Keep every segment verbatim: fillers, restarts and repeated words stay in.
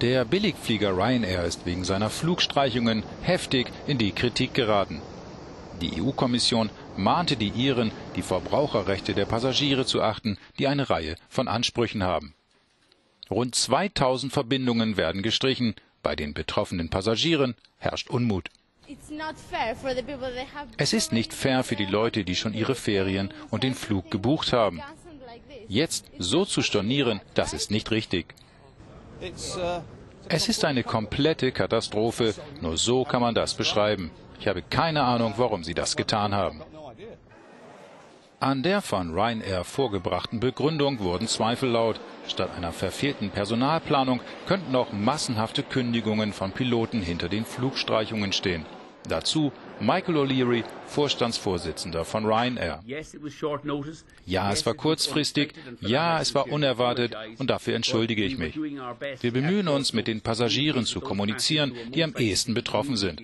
Der Billigflieger Ryanair ist wegen seiner Flugstreichungen heftig in die Kritik geraten. Die E U-Kommission mahnte die Iren, die Verbraucherrechte der Passagiere zu achten, die eine Reihe von Ansprüchen haben. Rund zweitausend Verbindungen werden gestrichen. Bei den betroffenen Passagieren herrscht Unmut. Es ist nicht fair für die Leute, die schon ihre Ferien und den Flug gebucht haben. Jetzt so zu stornieren, das ist nicht richtig. Es ist eine komplette Katastrophe. Nur so kann man das beschreiben. Ich habe keine Ahnung, warum sie das getan haben. An der von Ryanair vorgebrachten Begründung wurden Zweifel laut. Statt einer verfehlten Personalplanung könnten auch massenhafte Kündigungen von Piloten hinter den Flugstreichungen stehen. Dazu Michael O'Leary, Vorstandsvorsitzender von Ryanair. Ja, es war kurzfristig, ja, es war unerwartet und dafür entschuldige ich mich. Wir bemühen uns, mit den Passagieren zu kommunizieren, die am ehesten betroffen sind.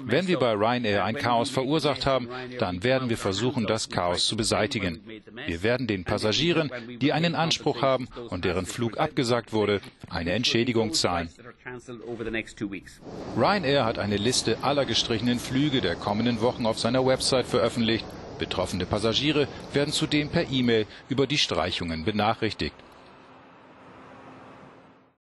Wenn wir bei Ryanair ein Chaos verursacht haben, dann werden wir versuchen, das Chaos zu beseitigen. Wir werden den Passagieren, die einen Anspruch haben und deren Flug abgesagt wurde, eine Entschädigung zahlen. Ryanair hat eine Liste aller gestrichenen Flüge der kommenden Wochen auf seiner Website veröffentlicht. Betroffene Passagiere werden zudem per E-Mail über die Streichungen benachrichtigt.